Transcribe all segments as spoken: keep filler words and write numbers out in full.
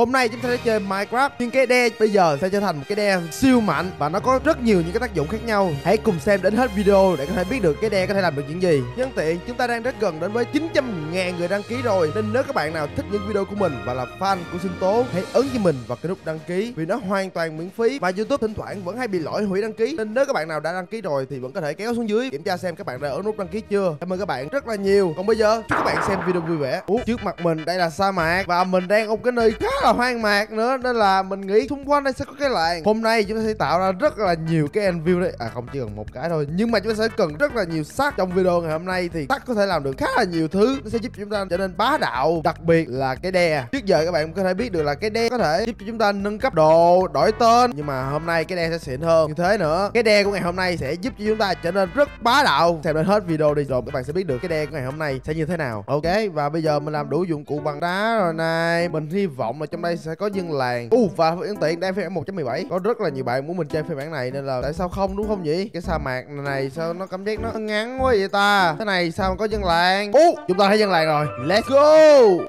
Hôm nay chúng ta sẽ chơi Minecraft, nhưng cái đe bây giờ sẽ trở thành một cái đe siêu mạnh và nó có rất nhiều những cái tác dụng khác nhau. Hãy cùng xem đến hết video để có thể biết được cái đe có thể làm được những gì. Nhân tiện chúng ta đang rất gần đến với chín trăm nghìn người đăng ký rồi, nên nếu các bạn nào thích những video của mình và là fan của Sinh Tố, hãy ấn cho mình vào cái nút đăng ký vì nó hoàn toàn miễn phí, và YouTube thỉnh thoảng vẫn hay bị lỗi hủy đăng ký, nên nếu các bạn nào đã đăng ký rồi thì vẫn có thể kéo xuống dưới kiểm tra xem các bạn đã ấn nút đăng ký chưa. Cảm ơn các bạn rất là nhiều. Còn bây giờ chúc các bạn xem video vui vẻ. Ủa, trước mặt mình đây là sa mạc và mình đang ở cái nơi khá là hoang mạc nữa, nên là mình nghĩ xung quanh đây sẽ có cái làng. Hôm nay chúng ta sẽ tạo ra rất là nhiều cái end view đấy, à không, chỉ cần một cái thôi, nhưng mà chúng ta sẽ cần rất là nhiều sắt. Trong video ngày hôm nay thì sắt có thể làm được khá là nhiều thứ, nó sẽ giúp chúng ta trở nên bá đạo, đặc biệt là cái đe. Trước giờ các bạn có thể biết được là cái đe có thể giúp cho chúng ta nâng cấp đồ, đổi tên, nhưng mà hôm nay cái đe sẽ xịn hơn như thế nữa. Cái đe của ngày hôm nay sẽ giúp cho chúng ta trở nên rất bá đạo. Xem đến hết video đi rồi các bạn sẽ biết được cái đe của ngày hôm nay sẽ như thế nào. Ok, và bây giờ mình làm đủ dụng cụ bằng đá rồi này, mình hy vọng là trong đây sẽ có dân làng. U uh, và hiện tiện đang phiên bản một chấm mười bảy có rất là nhiều bạn muốn mình chơi phiên bản này, nên là tại sao không, đúng không nhỉ? Cái sa mạc này sao nó cảm giác nó ngắn quá vậy ta? Thế này sao mà có dân làng? U uh, chúng ta thấy dân làng rồi, let's go.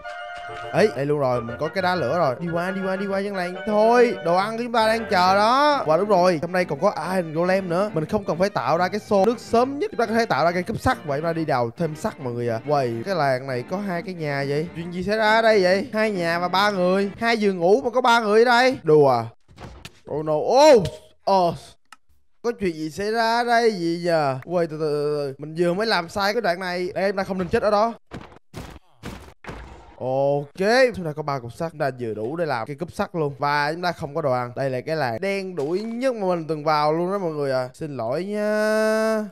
Ấy, đây luôn rồi, mình có cái đá lửa rồi. Đi qua, đi qua, đi qua dân làng thôi. Đồ ăn của chúng ta đang chờ đó. Và đúng rồi, hôm nay còn có Iron Golem nữa. Mình không cần phải tạo ra cái xô nước sớm nhất, chúng ta có thể tạo ra cái cúp sắt. Vậy ra đi đào thêm sắt mọi người ạ. À. Uầy, cái làng này có hai cái nhà vậy. Chuyện gì xảy ra ở đây vậy? Hai nhà và ba người, hai giường ngủ mà có ba người ở đây. Đùa à? Oh no. Oh. Oh. Có chuyện gì xảy ra ở đây gì giờ? Uầy, từ từ, từ từ mình vừa mới làm sai cái đoạn này. Đây, em ta không nên chết ở đó. Ok, chúng ta có ba cục sắt, chúng ta vừa đủ để làm cái cúp sắt luôn. Và chúng ta không có đồ ăn. Đây là cái làng đen đủi nhất mà mình từng vào luôn đó mọi người à. Xin lỗi nha.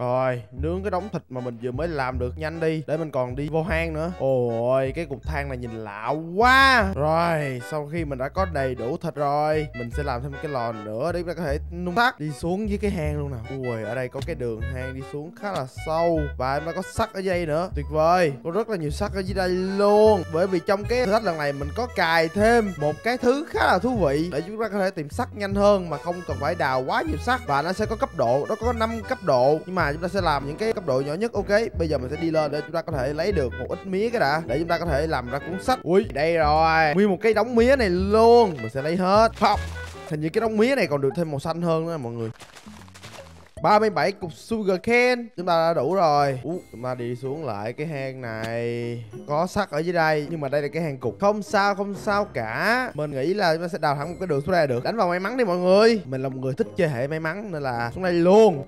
Rồi, nướng cái đống thịt mà mình vừa mới làm được. Nhanh đi, để mình còn đi vô hang nữa. Ôi, cái cục than này nhìn lạ quá. Rồi, sau khi mình đã có đầy đủ thịt rồi, mình sẽ làm thêm cái lò nữa để chúng ta có thể nung sắt. Đi xuống dưới cái hang luôn nào. Ui, ở đây có cái đường hang đi xuống khá là sâu. Và chúng ta có sắt ở dây nữa. Tuyệt vời, có rất là nhiều sắt ở dưới đây luôn. Bởi vì trong cái thử thách lần này mình có cài thêm một cái thứ khá là thú vị để chúng ta có thể tìm sắt nhanh hơn mà không cần phải đào quá nhiều sắt. Và nó sẽ có cấp độ, nó có năm cấp độ, nhưng mà chúng ta sẽ làm những cái cấp độ nhỏ nhất. Ok, bây giờ mình sẽ đi lên để chúng ta có thể lấy được một ít mía cái đã, để chúng ta có thể làm ra cuốn sách. Ui, đây rồi, nguyên một cái đống mía này luôn, mình sẽ lấy hết. Không, hình như cái đống mía này còn được thêm màu xanh hơn nữa mọi người. Ba mươi bảy cục sugar cane, chúng ta đã đủ rồi. Ủa, chúng ta đi xuống lại cái hang này. Có sắt ở dưới đây, nhưng mà đây là cái hang cục. Không sao, không sao cả. Mình nghĩ là chúng ta sẽ đào thẳng một cái đường xuống đây là được. Đánh vào may mắn đi mọi người. Mình là một người thích chơi hệ may mắn nên là xuống đây luôn.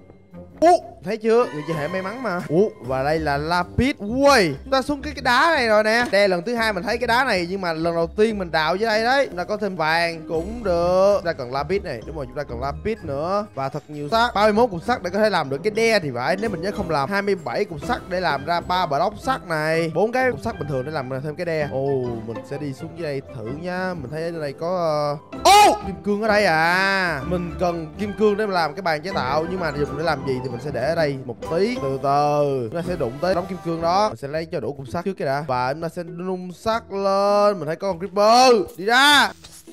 Ủa, thấy chưa? Người chơi hệ may mắn mà. Ủa, và đây là lapis. Ui, chúng ta xuống cái cái đá này rồi nè. Đây lần thứ hai mình thấy cái đá này, nhưng mà lần đầu tiên mình đào dưới đây đấy. Chúng ta có thêm vàng cũng được. Chúng ta cần lapis này, đúng rồi, chúng ta cần lapis nữa và thật nhiều sắt. ba mươi mốt cục sắt để có thể làm được cái đe thì phải, nếu mình nhớ không lầm. hai mươi bảy cục sắt để làm ra ba block sắt này. bốn cái cục sắt bình thường để làm thêm cái đe. Ồ, oh, mình sẽ đi xuống dưới đây thử nha. Mình thấy ở đây có ô oh, kim cương ở đây à. Mình cần kim cương để làm cái bàn chế tạo, nhưng mà dùng để làm gì thì mình sẽ để ở đây một tí. Từ từ chúng ta sẽ đụng tới đống kim cương đó. Mình sẽ lấy cho đủ cục sắt trước cái đã, và chúng ta sẽ nung sắt lên. Mình thấy có con creeper, đi ra.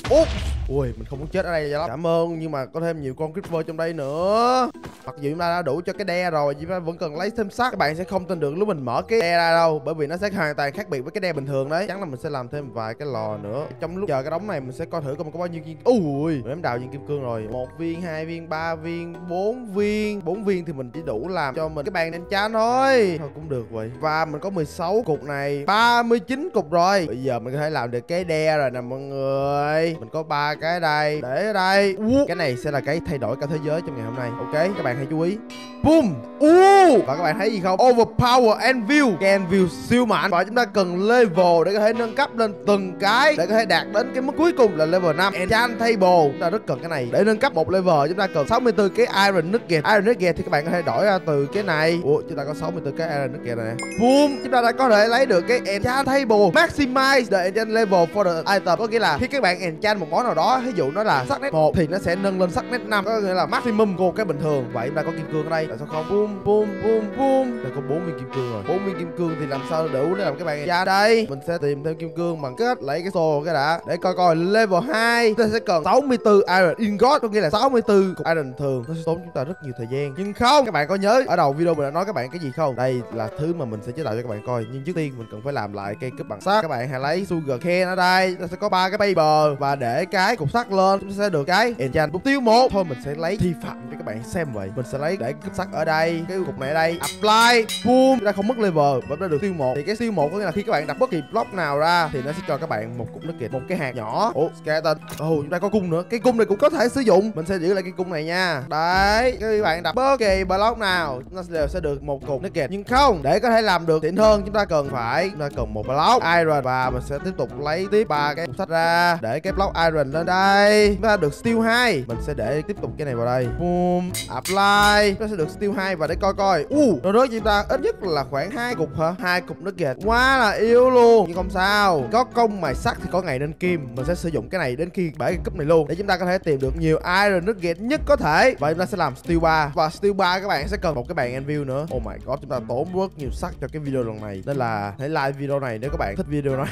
Úp, ui, mình không muốn chết ở đây lắm. Cảm ơn, nhưng mà có thêm nhiều con creeper trong đây nữa. Mặc dù chúng ta đã đủ cho cái đe rồi, chúng ta vẫn cần lấy thêm sắt. Các bạn sẽ không tin được lúc mình mở cái đe ra đâu, bởi vì nó sẽ hoàn toàn khác biệt với cái đe bình thường đấy. Chắc là mình sẽ làm thêm vài cái lò nữa. Trong lúc chờ cái đống này mình sẽ coi thử coi mình có bao nhiêu viên. Ui, mình đào viên kim cương rồi. Một viên, hai viên, ba viên, bốn viên. Bốn viên thì mình chỉ đủ làm cho mình cái bàn nên chán thôi. Thôi cũng được vậy. Và mình có mười sáu cục này, ba mươi chín cục rồi. Bây giờ mình có thể làm được cái đe rồi nè mọi người. Mình có ba cái đây, để ở đây. Cái này sẽ là cái thay đổi cả thế giới trong ngày hôm nay. Ok, các bạn hãy chú ý. Boom. Uh. Và các bạn thấy gì không? Overpower anvil. Cái anvil siêu mạnh. Và chúng ta cần level để có thể nâng cấp lên từng cái để có thể đạt đến cái mức cuối cùng là level năm. Enchant table. Chúng ta rất cần cái này. Để nâng cấp một level chúng ta cần sáu mươi tư cái iron nugget. Iron nugget thì các bạn có thể đổi ra từ cái này. Ủa, chúng ta có sáu mươi tư cái iron nugget này. Boom. Chúng ta đã có thể lấy được cái enchant table. Maximize the enchant level for the item. Có nghĩa là khi các bạn enchant một món nào đó đó. Ví dụ nó là sắc nét một thì nó sẽ nâng lên sắc nét năm, có nghĩa là maximum của cái bình thường. Vậy chúng ta có kim cương ở đây, tại sao không? Boom boom boom boom. Đây có bốn viên kim cương rồi. bốn viên kim cương thì làm sao đủ để làm cái bàn ra đây? Mình sẽ tìm thêm kim cương bằng kết lấy cái xô cái đã. Để coi coi level hai ta sẽ cần sáu mươi tư iron ingot, có nghĩa là sáu mươi tư cục iron thường. Nó sẽ tốn chúng ta rất nhiều thời gian. Nhưng không, các bạn có nhớ ở đầu video mình đã nói các bạn cái gì không? Đây là thứ mà mình sẽ chế tạo cho các bạn coi, nhưng trước tiên mình cần phải làm lại cây cúp bằng sắt. Các bạn hãy lấy sugar cane ở đây, ta sẽ có ba cái paper và để cái cục sắt lên chúng ta sẽ được cái enchant. Mục tiêu một thôi mình sẽ lấy thi phạm cho các bạn xem. Vậy mình sẽ lấy để cúp sắt ở đây, cái cục này ở đây, apply boom, chúng ta không mất level và đã được tiêu một. Thì cái tiêu một có nghĩa là khi các bạn đặt bất kỳ block nào ra thì nó sẽ cho các bạn một cục nước kiệt, một cái hạt nhỏ. Ủa skeleton, ồ chúng ta có cung nữa, cái cung này cũng có thể sử dụng. Mình sẽ giữ lại cái cung này nha. Đấy, các bạn đặt bất kỳ block nào chúng ta đều sẽ được một cục nước kiệt. Nhưng không, để có thể làm được tiện hơn chúng ta cần phải chúng ta cần một block iron và mình sẽ tiếp tục lấy tiếp ba cái cục sắt ra để cái block iron lên đây. Chúng ta được steel hai, mình sẽ để tiếp tục cái này vào đây. Boom, apply, nó sẽ được steel hai và để coi coi. U, uh, nó chúng ta ít nhất là khoảng hai cục hả? Hai cục nước kiệt. Quá là yếu luôn, nhưng không sao. Có công mài sắt thì có ngày nên kim. Mình sẽ sử dụng cái này đến khi bể cái cúp này luôn để chúng ta có thể tìm được nhiều iron nước kiệt nhất có thể. Vậy chúng ta sẽ làm steel ba và steel ba các bạn sẽ cần một cái bàn anvil nữa. Oh my god, chúng ta tốn rất nhiều sắt cho cái video lần này. Nên là hãy like video này nếu các bạn thích video này.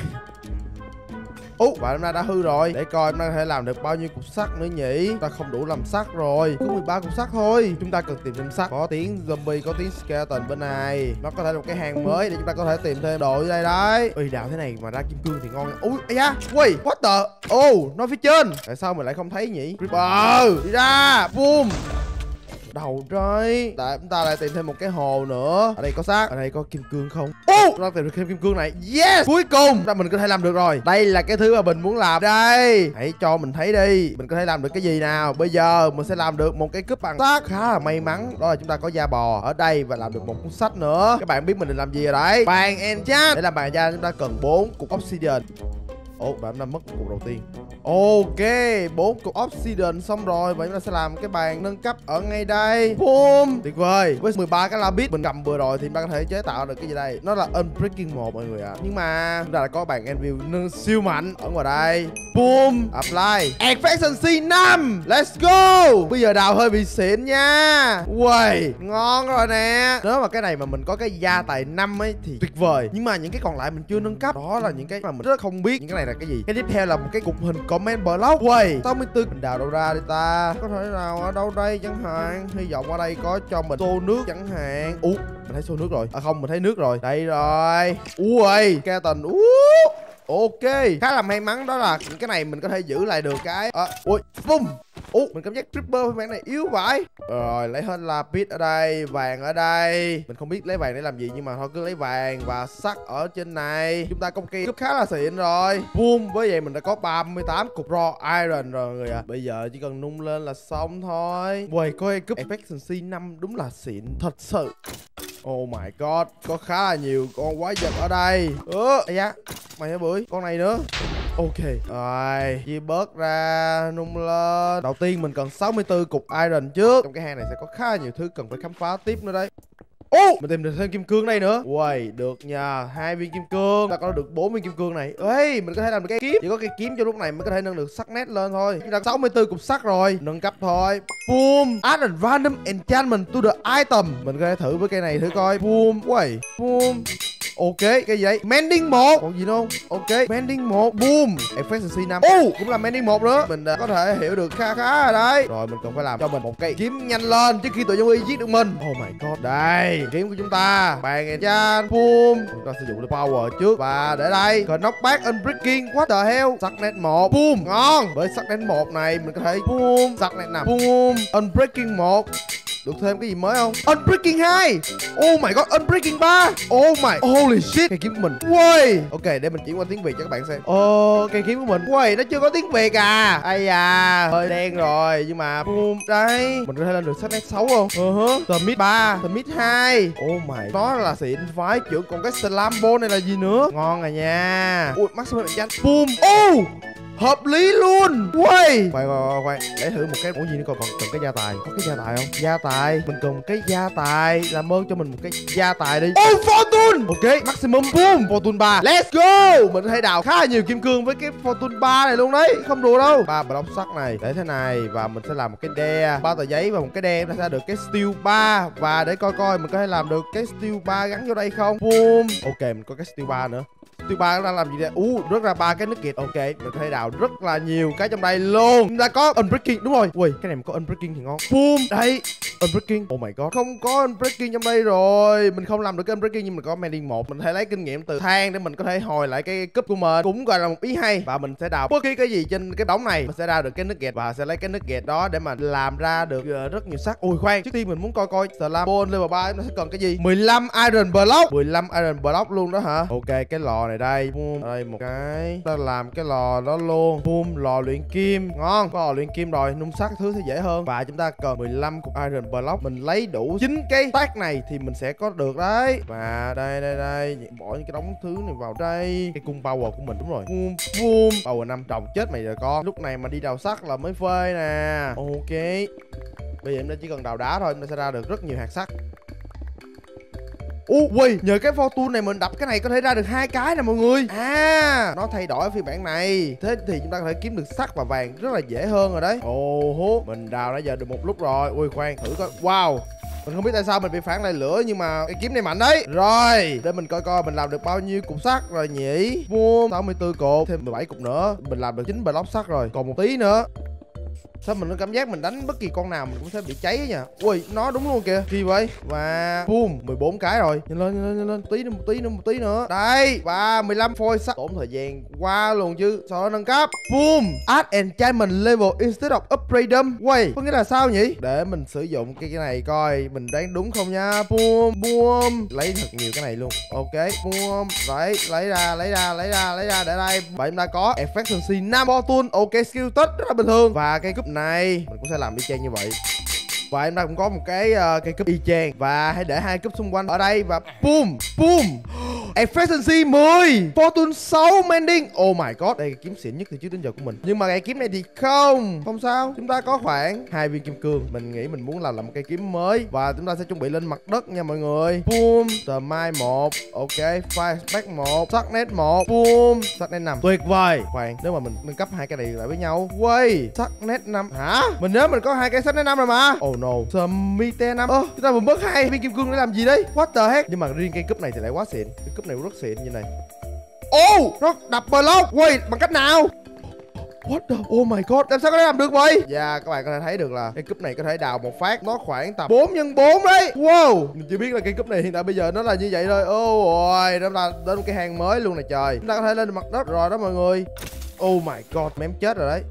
Ú, và hôm nay đã hư rồi. Để coi hôm nay có thể làm được bao nhiêu cục sắt nữa nhỉ? Ta không đủ làm sắt rồi. Có mười ba cục sắt thôi. Chúng ta cần tìm thêm sắt. Có tiếng zombie, có tiếng skeleton bên này. Nó có thể là một cái hàng mới để chúng ta có thể tìm thêm đồ ở đây đấy. Ui, đào thế này mà ra kim cương thì ngon. Ui, ấy da. Ui, what the? Oh, nó phía trên. Tại sao mình lại không thấy nhỉ? Creeper, đi ra. Boom. Đầu rồi. Tại chúng ta lại tìm thêm một cái hồ nữa. Ở đây có xác, ở đây có kim cương không? Ô, chúng ta tìm được thêm kim cương này. Yes, cuối cùng là mình có thể làm được rồi. Đây là cái thứ mà mình muốn làm đây. Hãy cho mình thấy đi, mình có thể làm được cái gì nào. Bây giờ mình sẽ làm được một cái cúp bằng sắt. Khá là may mắn, đó là chúng ta có da bò ở đây và làm được một cuốn sách nữa. Các bạn biết mình định làm gì rồi đấy. Bàn enchant. Để làm bàn da chúng ta cần bốn cục obsidian. Ồ, bạn đã mất cục đầu tiên. Ok, bốn cục obsidian xong rồi. Vậy chúng ta sẽ làm cái bàn nâng cấp ở ngay đây. Boom, tuyệt vời. Với mười ba cái lapis mình cầm vừa rồi thì chúng ta có thể chế tạo được cái gì đây. Nó là unbreaking một mọi người ạ. À. Nhưng mà chúng ta đã có bàn anvil nâng siêu mạnh ở ngoài đây. Boom, apply. Efficiency năm. Let's go. Bây giờ đào hơi bị xịn nha. Uầy, ngon rồi nè. Nếu mà cái này mà mình có cái gia tài năm ấy thì tuyệt vời. Nhưng mà những cái còn lại mình chưa nâng cấp. Đó là những cái mà mình rất không biết. Những cái này là cái gì? Cái tiếp theo là một cái cục hình comment block. Uầy, sáu mươi tư mình đào đâu ra đi ta? Có thể nào ở đâu đây chẳng hạn. Hy vọng ở đây có cho mình xô nước chẳng hạn. Ủa, mình thấy xô nước rồi. À không, mình thấy nước rồi. Đây rồi. Uầy, ca tình. Ú. Ok, khá là may mắn đó là cái này mình có thể giữ lại được cái à, ui, bùm. Ủa, mình cảm giác creeper phiên bản này yếu vãi. Rồi, lấy hết lapis ở đây, vàng ở đây. Mình không biết lấy vàng để làm gì nhưng mà thôi cứ lấy vàng và sắt ở trên này. Chúng ta công kia cúp khá là xịn rồi. Boom, với vậy mình đã có ba mươi tám cục raw iron rồi người ạ. À. Bây giờ chỉ cần nung lên là xong thôi. Uầy, coi cúp efficiency năm đúng là xịn thật sự. Oh my god, có khá là nhiều con quái vật ở đây. Ơ, à, da, mày hả bưởi, con này nữa. Ok, rồi, chia bớt ra, nung lên. Đầu tiên mình cần sáu mươi tư cục iron trước. Trong cái hang này sẽ có khá là nhiều thứ cần phải khám phá tiếp nữa đấy. Ô, oh, mình tìm được thêm kim cương đây nữa. Uầy, được nha, hai viên kim cương. Ta có được bốn viên kim cương này. Ê, mình có thể làm được cái kiếm. Chỉ có cái kiếm cho lúc này mới có thể nâng được sắc nét lên thôi. Chúng ta có sáu mươi tư cục sắt rồi, nâng cấp thôi. Boom, add a random enchantment to the item. Mình có thể thử với cây này thử coi. Boom, uầy, boom. Ok, cái gì vậy? Mending một. Còn gì nữa không? Ok, Mending một. Boom, efficiency năm. Ô, oh, cũng là Mending một nữa. Mình đã có thể hiểu được khá khá rồi đấy. Rồi, mình cần phải làm cho mình một cây kiếm nhanh lên trước khi tụi zombie giết được mình. Oh my god. Đây, kiếm của chúng ta. Bàn enchant. Boom. Chúng ta sử dụng the power trước. Và để đây. Knockback unbreaking. What the hell? Sắc nét một. Boom. Ngon. Với sắc nét một này mình có thể boom. Sắc nét năm. Boom. Unbreaking một. Được thêm cái gì mới không? Unbreaking hai. Oh my god, Unbreaking ba. Oh my, holy shit. Cây kiếm của mình. Uầy. Ok, để mình chuyển qua tiếng Việt cho các bạn xem. Ồ, oh, cây kiếm của mình. Uầy, nó chưa có tiếng Việt à. Ây da, hơi đen rồi. Nhưng mà boom, đấy. Mình có thể lên được sách nét sáu không? Ờ hớ. Thermit ba, Thermit hai. Oh my, nó là xịn vái chữ. Còn cái Slambo này là gì nữa? Ngon rồi nha. Ui, maximum chanh. Boom. Oh. Hợp lý luôn. Quay quay quay để thử một cái. Ủa gì nữa, còn cần cái gia tài. Có cái gia tài không? Gia tài. Mình cần một cái gia tài. Làm ơn cho mình một cái gia tài đi. Oh, fortune. Ok, maximum boom. Fortune ba. Let's go. Mình có thể đào khá là nhiều kim cương với cái fortune ba này luôn đấy. Không đùa đâu. Ba block sắt này. Để thế này. Và mình sẽ làm một cái đe, ba tờ giấy và một cái đe. Em ra được cái steel ba. Và để coi coi mình có thể làm được cái steel ba gắn vô đây không. Boom. Ok, mình có cái steel ba nữa. Tiêu ba ra làm gì đây? Ú, uh, rất ra ba cái nước kiệt. Ok, mình có thể đào rất là nhiều cái trong đây luôn. Chúng ta có unbreaking, đúng rồi. Ui, cái này mình có unbreaking thì ngon. Boom, đây unbreaking. Oh my god, không có unbreaking trong đây rồi. Mình không làm được cái unbreaking nhưng mình có mending một. Mình thể lấy kinh nghiệm từ than để mình có thể hồi lại cái cúp của mình. Cũng gọi là một ý hay. Và mình sẽ đào bất kỳ cái gì trên cái đống này, mình sẽ ra được cái nước kiệt và sẽ lấy cái nước kiệt đó để mà làm ra được rất nhiều sắt. Ui khoan, trước tiên mình muốn coi coi slabone level ba nó sẽ cần cái gì. mười lăm iron block. mười lăm iron block luôn đó hả? Ok, cái lò này đây. Boom. Đây một cái. Ta làm cái lò đó luôn. Boom, lò luyện kim. Ngon. Có lò luyện kim rồi, nung sắt thứ thì dễ hơn. Và chúng ta cần mười lăm cục iron block. Mình lấy đủ chín cái tác này thì mình sẽ có được đấy. Và đây đây đây, bỏ những cái đống thứ này vào đây. Cái cung power của mình, đúng rồi. Boom boom. Power năm. Trồng chết mày rồi con. Lúc này mà đi đào sắt là mới phê nè. Ok. Bây giờ em chỉ cần đào đá thôi, em sẽ ra được rất nhiều hạt sắt. Ui, uh, nhờ cái fortune này mình đập cái này có thể ra được hai cái nè mọi người. À, nó thay đổi phiên bản này. Thế thì chúng ta có thể kiếm được sắt và vàng rất là dễ hơn rồi đấy. Ồ hú, mình đào nãy giờ được một lúc rồi. Ui khoan, thử coi. Wow. Mình không biết tại sao mình bị phản lại lửa nhưng mà cái kiếm này mạnh đấy. Rồi, để mình coi coi mình làm được bao nhiêu cục sắt rồi nhỉ. Mua sáu mươi tư cục, thêm mười bảy cục nữa. Mình làm được chín block sắt rồi, còn một tí nữa. Sao mình có cảm giác mình đánh bất kỳ con nào mình cũng sẽ bị cháy ấy nha. Ui, nó đúng luôn kìa. Gì vậy? Và boom, mười bốn cái rồi. Nhìn lên, nhìn lên, nhìn lên. Tí nữa, một tí nữa, một tí nữa. Đây, và mười lăm phôi sắt. Tốn thời gian qua luôn chứ. Sau đó nâng cấp. Boom, add enchantment level instead of upgrade them. Uầy, có nghĩa là sao nhỉ? Để mình sử dụng cái này coi mình đoán đúng không nha. Boom, boom. Lấy thật nhiều cái này luôn. Ok, boom. Đấy, lấy ra, lấy ra, lấy ra, lấy ra. Để đây. Vậy chúng ta có efficiency năm fortune. Ok, skill test rất là bình thường. Và cái cúp này mình cũng sẽ làm y chang như vậy. Và em ta cũng có một cái uh, cây cúp y chang. Và hãy để hai cúp xung quanh ở đây. Và boom boom. Efficiency mười, fortune sáu, mending. Oh my god, đây là kiếm xịn nhất từ trước đến giờ của mình. Nhưng mà cái kiếm này thì không. Không sao, chúng ta có khoảng hai viên kim cương. Mình nghĩ mình muốn làm là một cây kiếm mới. Và chúng ta sẽ chuẩn bị lên mặt đất nha mọi người. Boom, tờ mai một. Ok, fire spec một, Sacknet một. Boom, Sacknet năm. Tuyệt vời. Khoan, nếu mà mình nâng cấp hai cái này lại với nhau. Quay, Sacknet năm. Hả? Mình nhớ mình có hai cái Sacknet năm rồi mà. Oh no, Summite năm. Ơ, chúng ta vừa mất hai viên kim cương để làm gì đấy? What the heck? Nhưng mà riêng cây cúp này thì lại quá xịn. Cái cúp này rất xịn như này. Oh, nó đập block. Wait, bằng cách nào? What the... Oh my god, làm sao có thể làm được vậy? Dạ, yeah, các bạn có thể thấy được là cái cúp này có thể đào một phát nó khoảng tầm bốn nhân bốn đấy. Wow, mình chưa biết là cái cúp này hiện tại bây giờ nó là như vậy thôi. Oh ôi, đó là đến một cái hang mới luôn này trời. Chúng ta có thể lên mặt đất rồi đó mọi người. Oh my god, mém chết rồi đấy.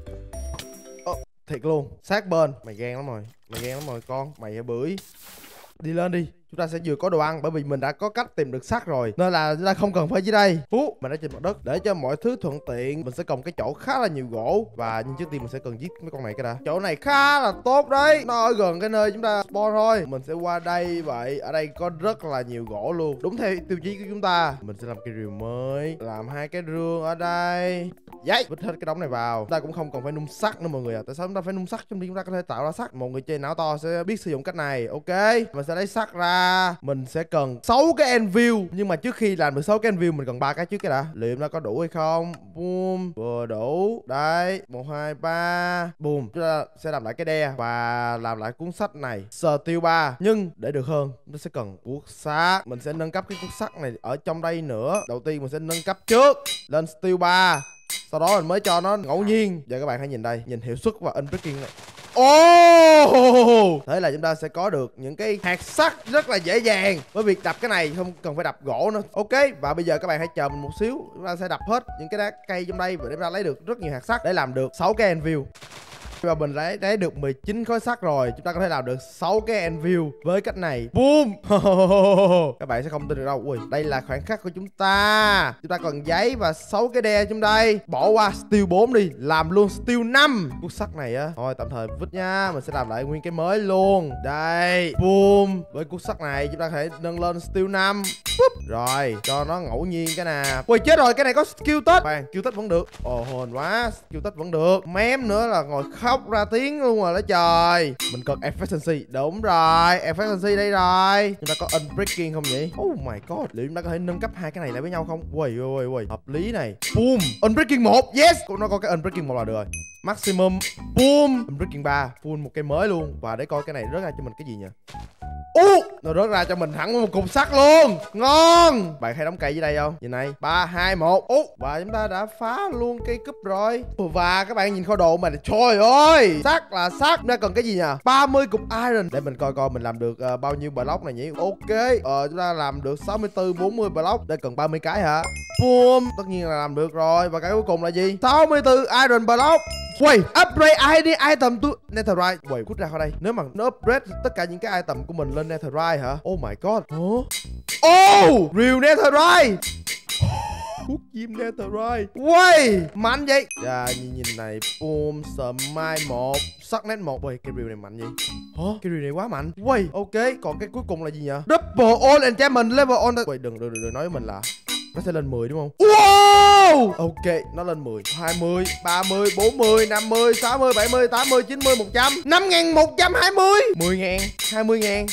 Oh, thiệt luôn, sát bên. Mày ghen lắm rồi, mày ghen lắm rồi con, mày hãy bưởi. Đi lên đi. Chúng ta sẽ vừa có đồ ăn bởi vì mình đã có cách tìm được sắt rồi. Nên là chúng ta không cần phải dưới đây. Hú, mình đã trên mặt đất. Để cho mọi thứ thuận tiện, mình sẽ cần cái chỗ khá là nhiều gỗ. Và nhưng trước tiên mình sẽ cần giết mấy con này cái đã. Chỗ này khá là tốt đấy. Nó ở gần cái nơi chúng ta spawn thôi. Mình sẽ qua đây vậy. Ở đây có rất là nhiều gỗ luôn. Đúng theo tiêu chí của chúng ta. Mình sẽ làm cái rìu mới. Làm hai cái rương ở đây. Giấy, vứt hết cái đống này vào. Chúng ta cũng không cần phải nung sắt nữa mọi người ạ. À. Tại sao chúng ta phải nung sắt? Chúng ta có thể tạo ra sắt. Một người chơi não to sẽ biết sử dụng cách này. Ok, mình sẽ lấy sắt ra. Mình sẽ cần sáu cái anvil. Nhưng mà trước khi làm được sáu cái anvil mình cần ba cái trước cái đã. Liệu nó có đủ hay không? Boom, vừa đủ. Đấy, một, hai, ba. Boom, chúng ta sẽ làm lại cái đe. Và làm lại cuốn sách này. Steel ba. Nhưng để được hơn, nó sẽ cần cuốc sắt. Mình sẽ nâng cấp cái cuốc sắt này ở trong đây nữa. Đầu tiên mình sẽ nâng cấp trước. Lên Steel ba. Sau đó mình mới cho nó ngẫu nhiên. Giờ các bạn hãy nhìn đây. Nhìn hiệu suất và unbreaking này. Oh, thế là chúng ta sẽ có được những cái hạt sắt rất là dễ dàng. Bởi việc đập cái này không cần phải đập gỗ nữa. Ok, và bây giờ các bạn hãy chờ mình một xíu. Chúng ta sẽ đập hết những cái đá cây trong đây. Và để chúng ta lấy được rất nhiều hạt sắt để làm được sáu cái anvil. Và mình đã lấy được mười chín khối sắt rồi. Chúng ta có thể làm được sáu cái anvil với cách này. Boom. Các bạn sẽ không tin được đâu. Ui, đây là khoảnh khắc của chúng ta. Chúng ta cần giấy và sáu cái đe trong đây. Bỏ qua steel bốn đi, làm luôn steel năm. Cuốc sắt này á, thôi tạm thời vứt nha. Mình sẽ làm lại nguyên cái mới luôn. Đây, boom. Với cuốc sắt này chúng ta có thể nâng lên steel năm. Boop. Rồi, cho nó ngẫu nhiên cái nè. Ui, chết rồi, cái này có skill tết. Khoan, skill tết vẫn được. Ồ, hồn quá, skill tết vẫn được. Mém nữa là ngồi khóc ra tiếng luôn rồi đó trời. Mình cần efficiency, đúng rồi, efficiency đây rồi. Chúng ta có unbreaking không nhỉ? Oh my god, liệu chúng ta có thể nâng cấp hai cái này lại với nhau không? Ui, ui, ui, hợp lý này. Boom, unbreaking một, yes. Nó có cái unbreaking một là được rồi. Maximum, boom, unbreaking ba, full một cây mới luôn. Và để coi cái này rớt ra cho mình cái gì nhỉ? Uh, nó rớt ra cho mình thẳng một cục sắt luôn. Ngon. Bạn hay đóng cây dưới đây không? Nhìn này, ba, hai, một. uh, Và chúng ta đã phá luôn cây cúp rồi. Và các bạn nhìn kho đồ mình, trời ơi, sắt là sắt. Chúng ta cần cái gì nhỉ? ba mươi cục iron. Để mình coi coi mình làm được uh, bao nhiêu block này nhỉ. Ok, ờ, chúng ta làm được sáu mươi tư, bốn mươi block. Đây cần ba mươi cái hả? Boom, tất nhiên là làm được rồi. Và cái cuối cùng là gì? sáu mươi tư iron block. Quay, upgrade ai đi item to netherite. Quay, cút ra khỏi đây. Nếu mà nó upgrade tất cả những cái item của mình lên netherite hả? Oh my god. Huh? Oh, real netherite. Thuốc diêm netherite. Quay, mạnh vậy. Dạ, nhìn, nhìn này. Boom, smite một, sắc nét một. Quay, cái reel này mạnh vậy. Hả? Cái reel này quá mạnh. Quay, ok. Còn cái cuối cùng là gì nhỉ? Double all enchantment level on the... Quay, đừng, đừng, đừng, đừng nói với mình là nó sẽ lên mười đúng không? Wow! Ok, nó lên mười, hai mươi, ba mươi, bốn mươi, năm mươi, sáu mươi, bảy mươi, tám mươi, chín mươi, một trăm. năm nghìn một trăm hai mươi, mười nghìn, hai mươi nghìn.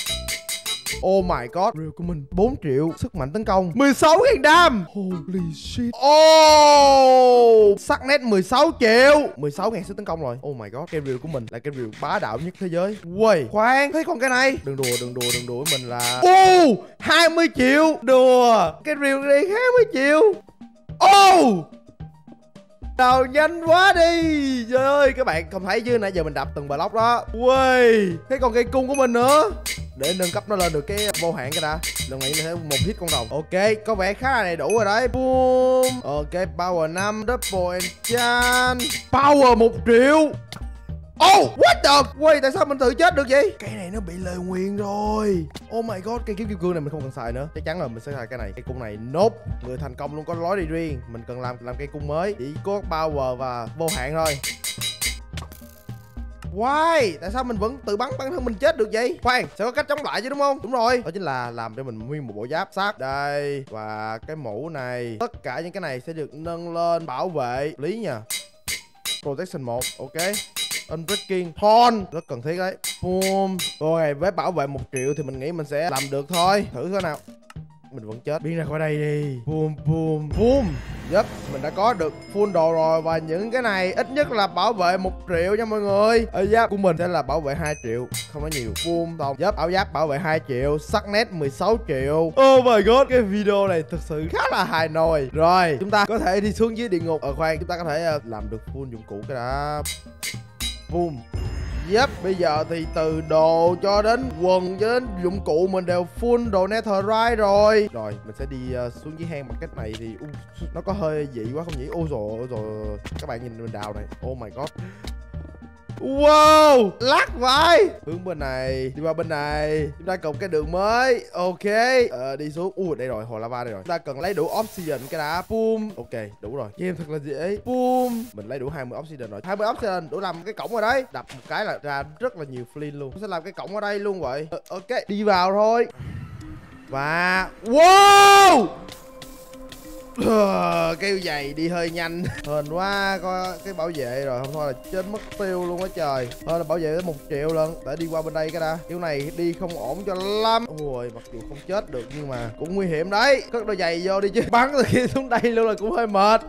Oh my god, reel của mình bốn triệu, sức mạnh tấn công mười sáu nghìn đam. Holy shit. Oh, sắc nét mười sáu triệu, mười sáu nghìn sức tấn công rồi. Oh my god, cái reel của mình là cái reel bá đạo nhất thế giới. Uầy, khoan, thấy còn cái này. Đừng đùa, đừng đùa, đừng đùa với mình là oh, hai mươi triệu. Đùa, cái reel này hai mươi triệu. Oh, đào nhanh quá đi. Trời ơi, các bạn không thấy chứ, nãy giờ mình đập từng block đó. Uầy, thấy còn cây cung của mình nữa. Để nâng cấp nó lên được cái vô hạn cái đã. Lần này thấy một hit con đồng. Ok, có vẻ khá là đầy đủ rồi đấy. Boom. Ok, power năm, double enchant, power một triệu. Oh, what the. Quay, tại sao mình tự chết được vậy? Cái này nó bị lời nguyền rồi. Oh my god, cây kiếm kim cương này mình không cần xài nữa. Chắc chắn là mình sẽ xài cái này. Cây cung này, nốt nope. Người thành công luôn có lối đi riêng. Mình cần làm làm cây cung mới. Chỉ có power và vô hạn thôi. Why? Tại sao mình vẫn tự bắn bản thân mình chết được vậy? Khoan, sẽ có cách chống lại chứ đúng không? Đúng rồi, đó chính là làm cho mình nguyên một bộ giáp sắt. Đây, và cái mũ này. Tất cả những cái này sẽ được nâng lên bảo vệ. Lý nha. Protection một, ok. Unbreaking, thorn, rất cần thiết đấy. Boom. Rồi, với bảo vệ một triệu thì mình nghĩ mình sẽ làm được thôi. Thử thế nào. Mình vẫn chết. Biến ra khỏi đây đi. Boom, boom, boom. Yep, mình đã có được full đồ rồi. Và những cái này ít nhất là bảo vệ một triệu nha mọi người. Ở giáp của mình sẽ là bảo vệ hai triệu. Không nói nhiều. Boom, xong. Yep, áo giáp bảo vệ hai triệu. Sắc nét mười sáu triệu. Oh my god, cái video này thực sự khá là hài nồi. Rồi, chúng ta có thể đi xuống dưới địa ngục. Ở khoan, chúng ta có thể làm được full dụng cụ cái đã. Boom. Yep, bây giờ thì từ đồ cho đến quần cho đến dụng cụ mình đều full đồ netherite rồi. Rồi, mình sẽ đi uh, xuống dưới hang bằng cách này thì uh, nó có hơi dị quá không nhỉ? Ôi dồi, ôi dồi, các bạn nhìn mình đào này. Oh my god. Wow, lắc vai. Hướng bên này, đi qua bên này. Chúng ta cần cái đường mới. Ok, ờ, đi xuống. Ui, đây rồi, hồ lava đây rồi. Chúng ta cần lấy đủ obsidian cái đã. Boom. Ok, đủ rồi. Game thật là dễ. Boom. Mình lấy đủ hai mươi obsidian rồi. hai mươi obsidian đủ làm cái cổng ở đấy. Đập một cái là ra rất là nhiều flint luôn. Mình sẽ làm cái cổng ở đây luôn vậy. Ờ, ok, đi vào thôi. Và wow. Kêu giày đi hơi nhanh. Hên quá, có cái bảo vệ rồi. Không thôi là chết mất tiêu luôn á trời. Thôi là bảo vệ tới một triệu lần. Để đi qua bên đây cái đã. Kiểu này đi không ổn cho lắm. Ôi, mặc dù không chết được nhưng mà cũng nguy hiểm đấy. Cất đôi giày vô đi chứ. Bắn từ kia xuống đây luôn là cũng hơi mệt.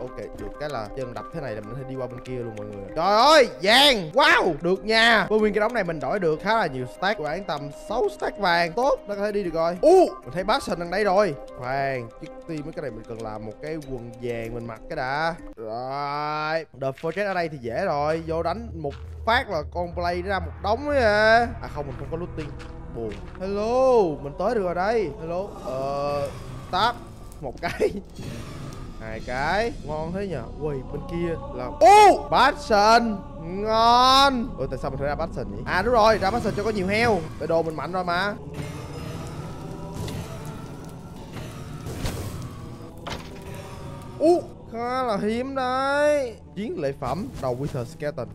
Ok, được cái là chân đập thế này là mình phải đi qua bên kia luôn mọi người. Trời ơi, vàng. Wow, được nha. Với nguyên cái đống này mình đổi được khá là nhiều stack. Khoảng tầm sáu stack vàng. Tốt, nó có thể đi được rồi. Uh, mình thấy Bastion đang đấy rồi. Khoan, trước tiên mấy cái này mình cần làm một cái quần vàng mình mặc cái đã. Rồi, The Fortress ở đây thì dễ rồi. Vô đánh một phát là con play ra một đống ấy à. À không, mình không có looting. Buồn. Hello, mình tới được rồi đây. Hello. Ờ, tap một cái. hai cái ngon thế nhở. Quầy bên kia là ô oh! Bastion ngon. Ủa tại sao mình phải ra Bastion nhỉ? À đúng rồi, ra Bastion cho có nhiều heo, tại đồ mình mạnh rồi mà. Ú uh, khá là hiếm đấy. Chiến lợi phẩm đầu Wither Skeleton.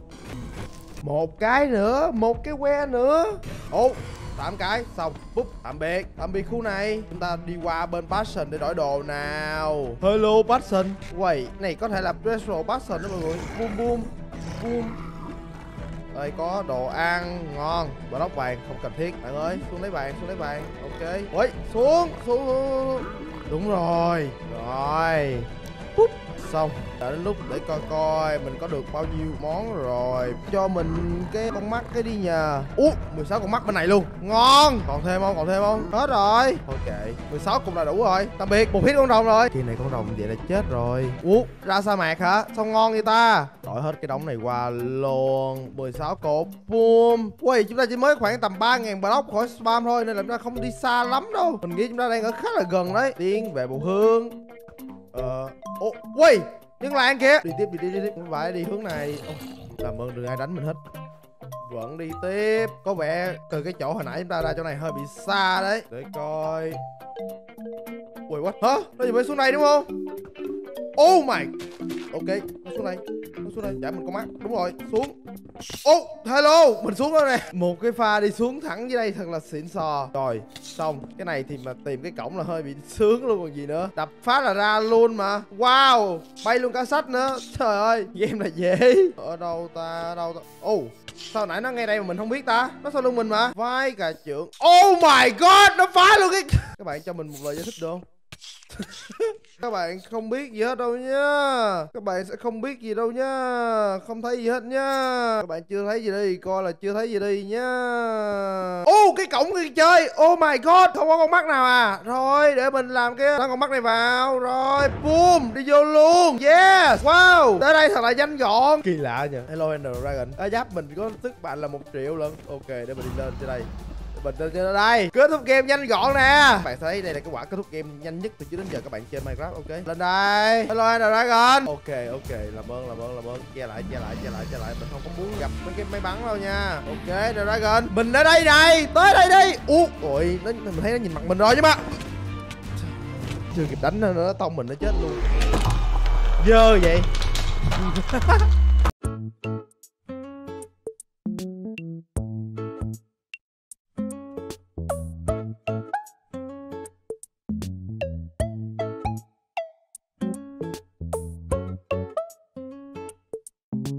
Một cái nữa, một cái que nữa. Ô oh. tám cái xong, búp, tạm biệt. Tạm biệt khu này. Chúng ta đi qua bên Bastion để đổi đồ nào. Hello Bastion. Uầy, này có thể là Retro Bastion đó mọi người. Boom boom boom. Đây có đồ ăn ngon. Bỏ đốc vàng không cần thiết. Bạn ơi, xuống lấy vàng, xuống lấy vàng. Ok. Uầy, xuống, xuống, xuống. Đúng rồi. Rồi. Búp. Xong, đã đến lúc để coi coi mình có được bao nhiêu món rồi. Cho mình cái con mắt cái đi nhờ. Ú, mười sáu con mắt bên này luôn. Ngon. Còn thêm không? Còn thêm không? Hết rồi. Thôi kệ, mười sáu cũng là đủ rồi. Tạm biệt, một hit con rồng rồi. Kỳ này con rồng vậy là chết rồi. Ú, ra sa mạc hả? Sao ngon vậy ta? Đổi hết cái đống này qua luôn. mười sáu cột. Boom. Ui, chúng ta chỉ mới khoảng tầm ba nghìn block khỏi spam thôi, nên là chúng ta không đi xa lắm đâu. Mình nghĩ chúng ta đang ở khá là gần đấy. Tiến về bộ hương. Ờ, ô, quay, nhưng là anh kia. Đi tiếp, đi tiếp, đi tiếp, không phải đi hướng này. Ô, làm ơn đừng ai đánh mình hết. Vẫn đi tiếp. Có vẻ từ cái chỗ hồi nãy chúng ta ra chỗ này hơi bị xa đấy. Để coi. Quay quá. Hả? Nó gì mới xuống đây đúng không? Oh my. Ok, nó xuống đây. Nó xuống đây, trả mình con mắt. Đúng rồi, xuống. Oh, hello, mình xuống rồi nè. Một cái pha đi xuống thẳng dưới đây thật là xịn sò. Rồi, xong. Cái này thì mà tìm cái cổng là hơi bị sướng luôn còn gì nữa. Đập phát là ra luôn mà. Wow, bay luôn cả sách nữa. Trời ơi, game là dễ. Ở đâu ta, ở đâu ta. Oh, sao nãy nó ngay đây mà mình không biết ta. Nó sao luôn mình mà. Vai cà trưởng. Oh my god, nó phá luôn cái. Các bạn cho mình một lời giải thích được không? Các bạn không biết gì hết đâu nhá. Các bạn sẽ không biết gì đâu nhá. Không thấy gì hết nhá. Các bạn chưa thấy gì đi. Coi là chưa thấy gì đi nhá. Ô oh, cái cổng kia chơi. Oh my god. Không có con mắt nào à. Rồi để mình làm cái con mắt này vào. Rồi boom. Đi vô luôn. Yes. Wow. Tới đây thật là nhanh gọn. Kỳ lạ nhỉ. Hello Ender Dragon. À, giáp mình có sức bạn là một triệu lần. Ok để mình đi lên trên đây. Mình lên trên đây. Kết thúc game nhanh gọn nè. Các bạn thấy đây là cái quả kết thúc game nhanh nhất từ trước đến giờ các bạn chơi Minecraft. Ok. Lên đây. Hello Ender Dragon. Ok ok. Làm ơn làm ơn làm ơn. Che lại che lại che lại che lại. Mình không có muốn gặp mấy cái máy bắn đâu nha. Ok Ender Dragon. Mình ở đây này. Tới đây đi. Ủa. Ôi. Nó, mình thấy nó nhìn mặt mình rồi chứ mà. Chưa kịp đánh nữa nó tông mình nó chết luôn. Dơ vậy.